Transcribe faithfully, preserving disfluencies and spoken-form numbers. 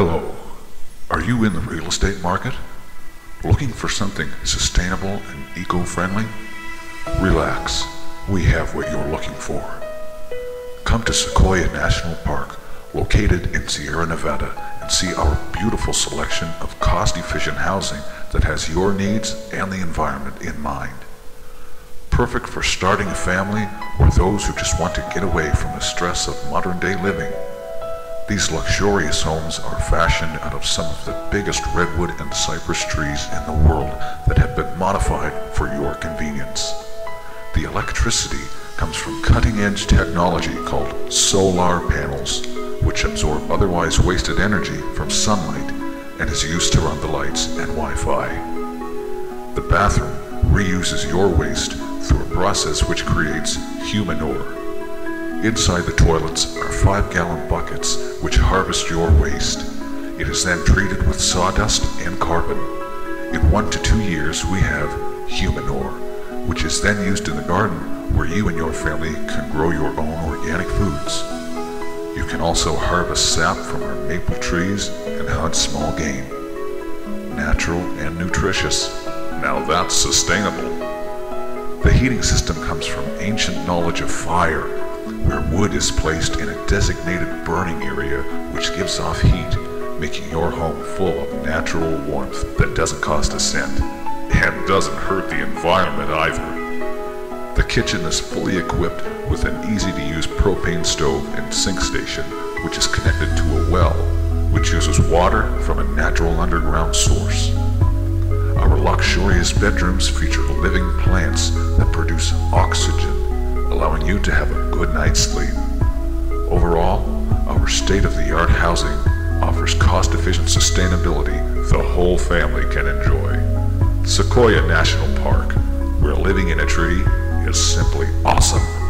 Hello, are you in the real estate market? Looking for something sustainable and eco-friendly? Relax, we have what you're looking for. Come to Sequoia National Park, located in Sierra Nevada, and see our beautiful selection of cost-efficient housing that has your needs and the environment in mind. Perfect for starting a family or those who just want to get away from the stress of modern-day living. These luxurious homes are fashioned out of some of the biggest redwood and cypress trees in the world that have been modified for your convenience. The electricity comes from cutting-edge technology called solar panels, which absorb otherwise wasted energy from sunlight and is used to run the lights and Wi-Fi. The bathroom reuses your waste through a process which creates humanure. Inside the toilets are five-gallon buckets which harvest your waste. It is then treated with sawdust and carbon. In one to two years we have humanure, which is then used in the garden where you and your family can grow your own organic foods. You can also harvest sap from our maple trees and hunt small game. Natural and nutritious. Now that's sustainable. The heating system comes from ancient knowledge of fire, where wood is placed in a designated burning area which gives off heat, making your home full of natural warmth that doesn't cost a cent and doesn't hurt the environment either. The kitchen is fully equipped with an easy-to-use propane stove and sink station which is connected to a well which uses water from a natural underground source. Our luxurious bedrooms feature living plants that produce oxygen, allowing you to have a good night's sleep. Overall, our state-of-the-art housing offers cost-efficient sustainability the whole family can enjoy. Sequoia National Park, where living in a tree is simply awesome.